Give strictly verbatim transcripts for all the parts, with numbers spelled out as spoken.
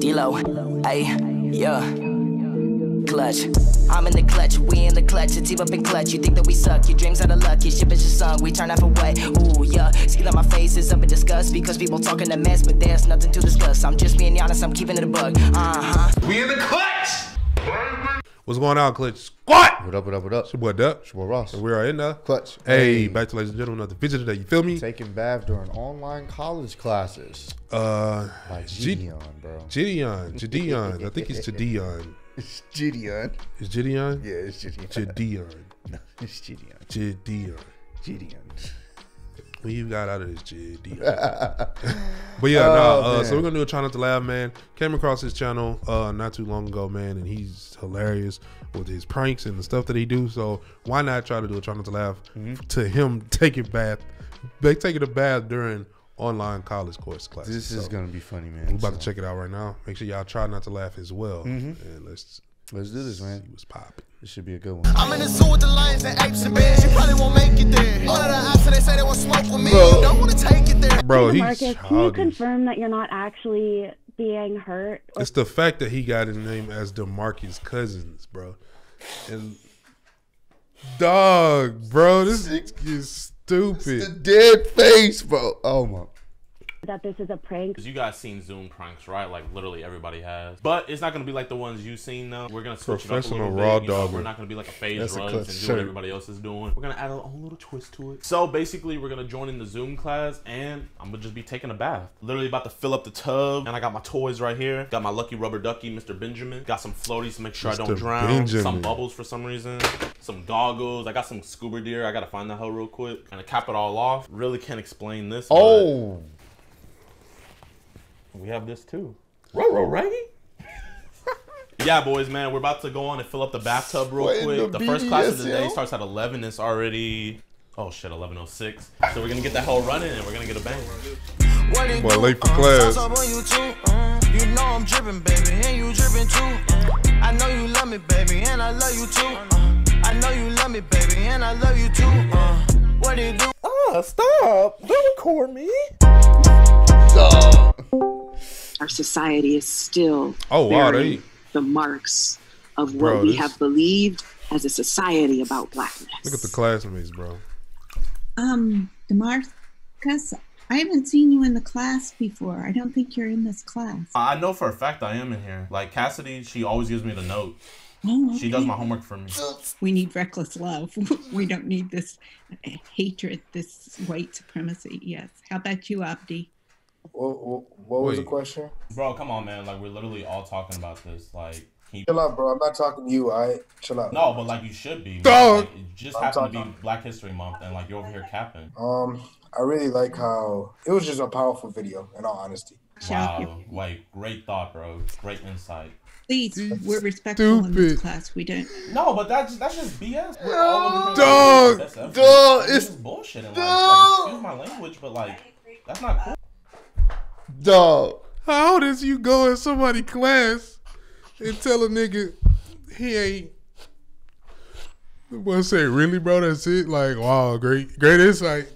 D-Lo, ayy, yeah, clutch. I'm in the clutch, we in the clutch, a team up in clutch. You think that we suck, your dreams are the luck, your ship is your song, we turn off away. Ooh, yeah, see that my face is up in disgust because people talking a mess, but there's nothing to discuss. I'm just being honest, I'm keeping it a bug, uh-huh. We in the clutch! What's going on, Clutch Squad? What up, what up, what up? It's your boy Dup. It's your boy Ross. And we are in the Clutch. Hey, hey, back to ladies and gentlemen, another video today, you feel me? Taking bath during online college classes. Uh, By JiDion, bro. JiDion, JiDion. I think it's JiDion. It's JiDion. It's JiDion? Yeah, it's JiDion. JiDion. No, it's JiDion. JiDion. JiDion. When you got out of this J D. But yeah, oh, nah, uh, so we're gonna do a Try Not to Laugh, man. Came across his channel uh, not too long ago, man, and he's hilarious with his pranks and the stuff that he do. So why not try to do a Try Not to Laugh mm-hmm. to him taking bath, they taking a bath during online college course classes. This is so gonna be funny, man. We're about so. to check it out right now. Make sure y'all try not to laugh as well. Mm-hmm. And let's let's do this, man. See what's popping. This should be a good one. I'm in the zoo with the lions and apes and bears. You probably won't make it there. All of the ops that they say they want smoke with me. Bro. You don't want to take it there. Bro, he's childish. Can you confirm that you're not actually being hurt? It's the fact that he got his name as DeMarcus Cousins, bro. And dog, bro, this is stupid. It's the dead face, bro. Oh my. That this is a prank. Cause you guys seen Zoom pranks, right? Like literally everybody has. But it's not gonna be like the ones you've seen though. We're gonna switch it up a little bit. You know, we're not gonna be like a phase rush and do what everybody else is doing. We're gonna add a own little twist to it. So basically we're gonna join in the Zoom class and I'm gonna just be taking a bath. Literally about to fill up the tub and I got my toys right here. Got my lucky rubber ducky, Mister Benjamin. Got some floaties to make sure Mister I don't drown. Benjamin. Some bubbles for some reason. Some goggles. I got some scuba gear. I gotta find that hoe real quick. Gonna cap it all off. Really can't explain this. Oh. We have this too. Ruh-roh, right? Yeah, boys, man, we're about to go on and fill up the bathtub real what quick. The, the first class of the day starts at eleven. It's already, oh shit, eleven oh six. So we're gonna get that hole running and we're gonna get a bang. Boy, late for class. You know I'm dripping, baby, and you dripping too. I know you love me, baby, and I love you too. I know you love me, baby, and I love you too. What do you do? Oh, stop! Don't record me. Stop. Our society is still oh, wow, bearing the marks of what bro, we this... have believed as a society about blackness. Look at the classmates, bro. Um, DeMarcus, I haven't seen you in the class before. I don't think you're in this class. I know for a fact I am in here. Like Cassidy, she always gives me the note. Oh, okay. She does my homework for me. We need reckless love. We don't need this hatred, this white supremacy. Yes. How about you, Abdi? What, what, what was the question? Bro, come on, man. Like, we're literally all talking about this. Like, he... Chill out, bro. I'm not talking to you, all right? Chill out. No, but, like, you should be. Like, it just I'm happened to be Black History Month, and, like, you're over here capping. Um, I really like how... It was just a powerful video, in all honesty. Wow. Like, great thought, bro. Great insight. Please, that's we're respectful stupid. in this class. We don't... No, but that's, that's just B S. We're all dog! Like, dog! Like, it's bullshit. Like, like, excuse my language, but, like, that's not cool. Dog, how does you go in somebody's class and tell a nigga he ain't? The boy say, really, bro? That's it? Like, wow, great, great insight.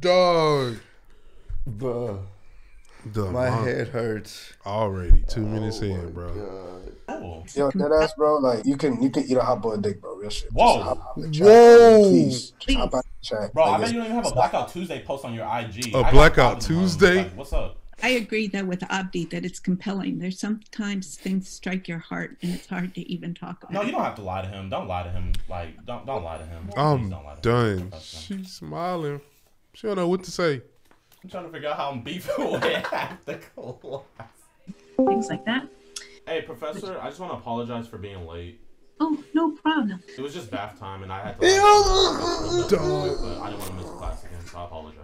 Dog. Bruh. Dumb, my huh? head hurts already. Two oh minutes in, bro. Oh. Yo, that ass, bro. Like you can, you can eat a hot boy dick, bro. Real shit. Whoa, hop, hop whoa, please, please. Hop out the track. Bro. Like, I bet you don't even have a Blackout Tuesday post on your I G. A I Blackout Tuesday. Like, what's up? I agree though with Abdi that it's compelling. There's sometimes things strike your heart and it's hard to even talk about. No, you don't have to lie to him. Don't lie to him. Like, don't, don't lie to him. I'm don't lie to done. Him. She's smiling. She don't know what to say. I'm trying to figure out how I'm beefing away at the class. Things like that. Hey, Professor, I just want to apologize for being late. Oh, no problem. It was just bath time and I had to. Like, don't. But I didn't want to miss class again, so I apologize.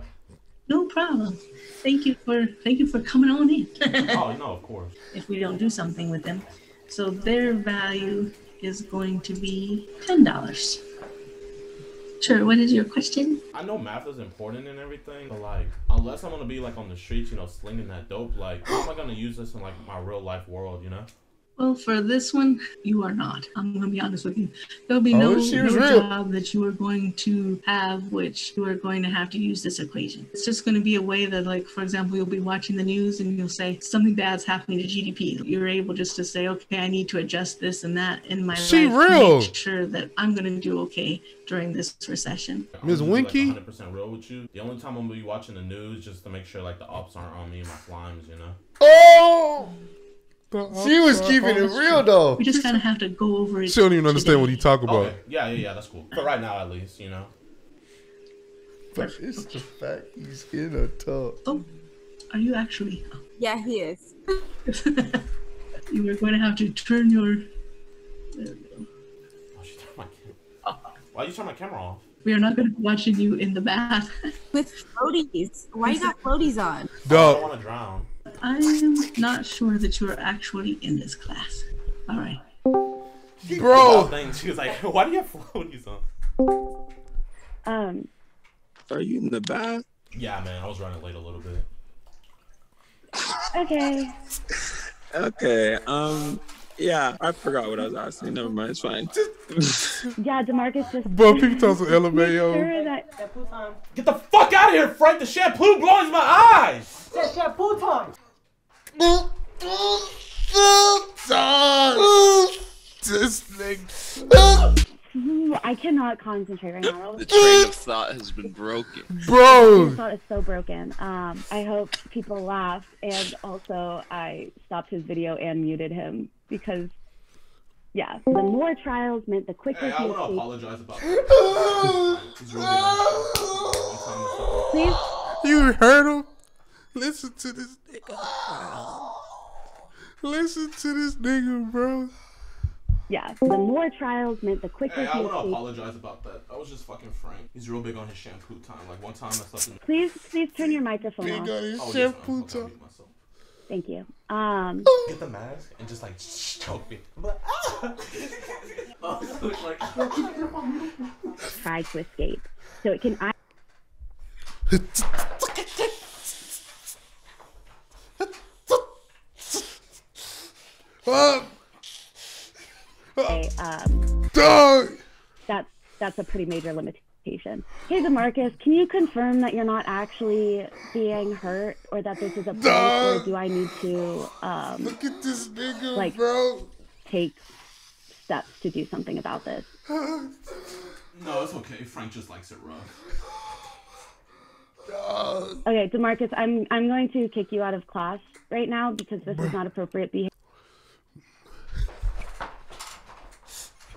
No problem. Thank you for thank you for coming on in. Oh no, of course. If we don't do something with them, so their value is going to be ten dollars. Sure. What is your question? I know math is important and everything, but like, unless I'm gonna be like on the streets, you know, slinging that dope, like, how am I gonna use this in like my real life world, you know? Well, for this one, you are not. I'm going to be honest with you. There'll be no, oh, no job that you are going to have, which you are going to have to use this equation. It's just going to be a way that, like, for example, you'll be watching the news and you'll say something bad's happening to G D P. You're able just to say, okay, I need to adjust this and that in my she life real. to make sure that I'm going to do okay during this recession. Miz Winky? Like one hundred percent real with you. The only time I'm going to be watching the news just to make sure, like, the ops aren't on me and my slimes, you know? Oh! She was keeping it real though. We just kind of have to go over it. She don't even understand what he talk about. Okay. Yeah, yeah, yeah. That's cool. But right now, at least, you know. But it's the fact he's in a tub. Oh, are you actually? Yeah, he is. You were going to have to turn your. There we go. Oh, she turned my camera. Why you turn my camera off? We are not going to be watching you in the bath. With floaties. Why you got floaties on? No. I don't want to drown. I'm not sure that you are actually in this class. All right. Bro. She was like, why do you have floaties on? Um. Are you in the bath? Yeah, man. I was running late a little bit. Okay. Okay. Um. Yeah, I forgot what I was asking. Never mind, it's fine. Yeah, DeMarcus just. Bro, people talk to L M A O. Sure that... Get the fuck out of here, Frank! The shampoo blinds my eyes! It's shampoo time! This thing. I cannot concentrate right now. The train of thought has been broken. Bro! The train of thought is so broken. Um, I hope people laughed, and also I stopped his video and muted him. Because, yeah, the more trials meant the quicker. Hey, I want to apologize about that. Really you heard him? Listen to this nigga. Listen to this nigga, bro. Yeah, the more trials meant the quicker. Hey, I want to apologize about that. I was just fucking Frank. He's real big on his shampoo time. Like, one time I slept in. Please, please turn your microphone big off. Big on his oh, shampoo yes, time. Thank you. Um, Get the mask and just like choke me. I'm like, ah! Try to escape. So it can. I okay, um, Dog. That's that's a pretty major limitation. Hey, DeMarcus, can you confirm that you're not actually being hurt, or that this is a play, uh, or do I need to, um, look at this nigga, like, bro. Take steps to do something about this? No, it's okay. Frank just likes it rough. Uh, okay, DeMarcus, I'm I'm going to kick you out of class right now because this bro. is not appropriate behavior.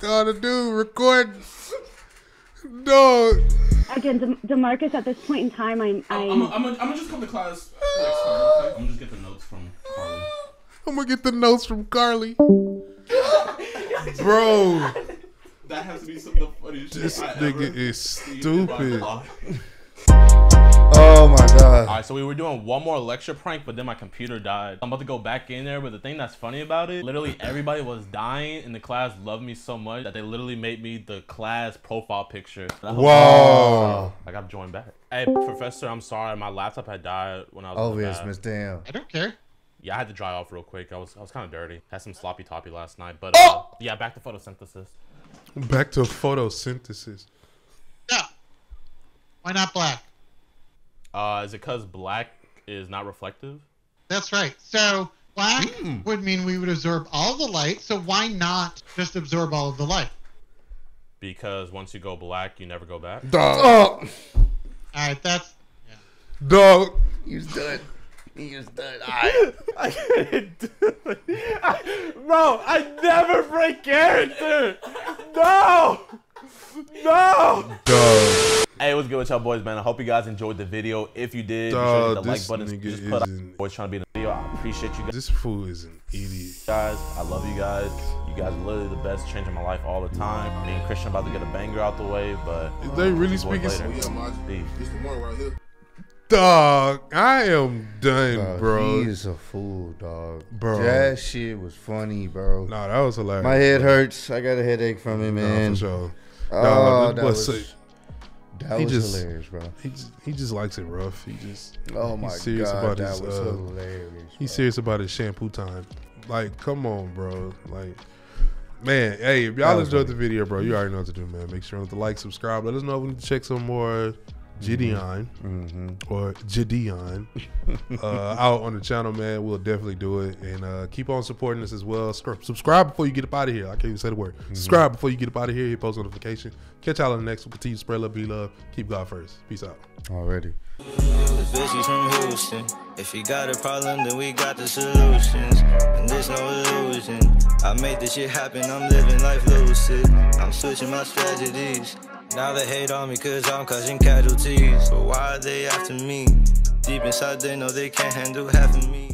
Got to do record. No. Again, De DeMarcus. At this point in time, I'm. I'm. I'm, I'm, I'm gonna just come to class next time. Okay? I'm gonna just get the notes from Carly. I'm gonna get the notes from Carly. Bro. That has to be some of the funniest shit. This nigga is stupid. Oh my god. Alright, so we were doing one more lecture prank, but then my computer died. I'm about to go back in there, but the thing that's funny about it, literally everybody was dying and the class loved me so much that they literally made me the class profile picture. Wow. I got joined back. Hey, professor, I'm sorry. My laptop had died when I was Obvious, Miss Damn. I don't care. Yeah, I had to dry off real quick. I was I was kind of dirty. Had some sloppy toppy last night, but uh, oh! yeah, back to photosynthesis. Back to photosynthesis. Yeah. Why not black? Uh, is it because black is not reflective? That's right. So black mm. would mean we would absorb all the light. So why not just absorb all of the light? Because once you go black, you never go back. Dog. Oh. All right, that's... Yeah. Dog. He was done. He was done. I, I couldn't do it. I, bro, I never break character. No. No. Dog. Hey, what's good with y'all boys, man? I hope you guys enjoyed the video. If you did, Duh, be sure to hit the like button. Just put out boys trying to be in the video. I appreciate you guys. This fool is an idiot. Guys, I love you guys. You guys are literally the best, changing my life all the time. Me and Christian about to get a banger out the way, but is they really speaking later. Dog, I am done, dog, bro. He is a fool, dog. Bro, that shit was funny, bro. Nah, that was hilarious. My head hurts. I got a headache from it, man. Nah, for sure. Oh, oh, that was. Sick. That he was just, hilarious, bro. He just, he just likes it rough. He just. Oh my god, that his, was uh, hilarious. Bro. He's serious about his shampoo time. Like, come on, bro. Like, man, hey, if y'all enjoyed the video, bro, you already know what to do, man. Make sure to like, subscribe. Let us know if we need to check some more JiDion mm-hmm. or JiDion uh, out on the channel, man. We'll definitely do it. And uh, keep on supporting us as well. Subscribe before you get up out of here. I can't even say the word. Mm-hmm. Subscribe before you get up out of here. Hit post notification. Catch y'all on the next one. Continue to spread love, be love. Keep God first. Peace out. Already. From Houston. If you got a problem, then we got the solutions. And there's no illusion. I made this shit happen. I'm living life lucid. I'm switching my strategies. Now they hate on me cause I'm causing casualties. But why are they after me? Deep inside they know they can't handle half of me.